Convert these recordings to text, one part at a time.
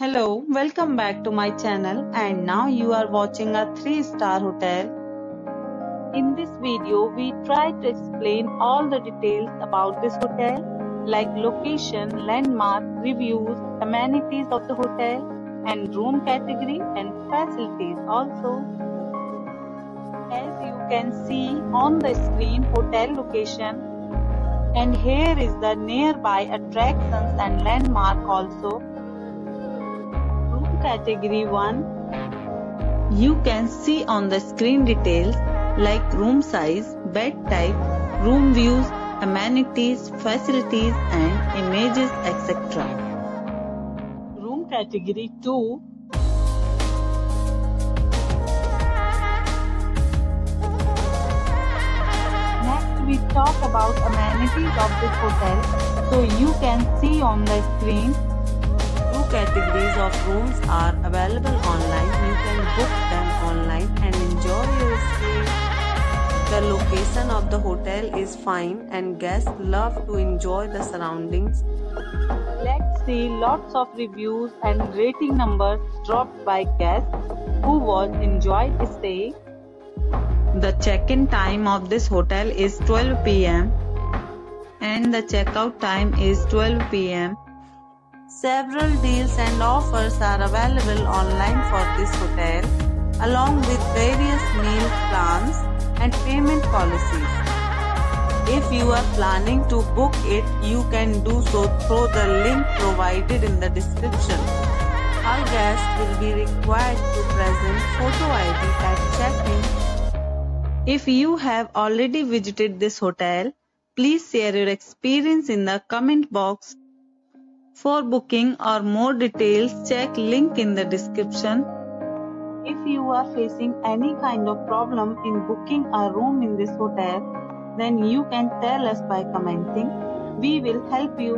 Hello, welcome back to my channel, and now you are watching a 3-star hotel. In this video, we try to explain all the details about this hotel, like location, landmark, reviews, amenities of the hotel, and room category and facilities also. As you can see on the screen, hotel location, and here is the nearby attractions and landmark also. Category 1. You can see on the screen details like room size, bed type, room views, amenities, facilities and images etc. Room category 2. Next we talk about amenities of this hotel. So you can see on the screen categories of rooms are available online. You can book them online and enjoy your stay. The location of the hotel is fine and guests love to enjoy the surroundings. Let's see lots of reviews and rating numbers dropped by guests who enjoyed stay. The check-in time of this hotel is 12 p.m. and the check-out time is 12 p.m. Several deals and offers are available online for this hotel, along with various meal plans and payment policies. If you are planning to book it, you can do so through the link provided in the description. All guests will be required to present photo ID at check-in. If you have already visited this hotel, please share your experience in the comment box. For booking or more details, check link in the description. If you are facing any kind of problem in booking a room in this hotel, then you can tell us by commenting. We will help you.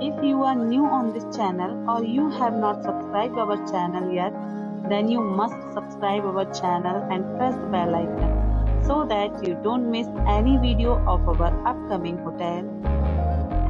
If you are new on this channel or you have not subscribed our channel yet, then you must subscribe our channel and press the bell icon so that you don't miss any video of our upcoming hotel.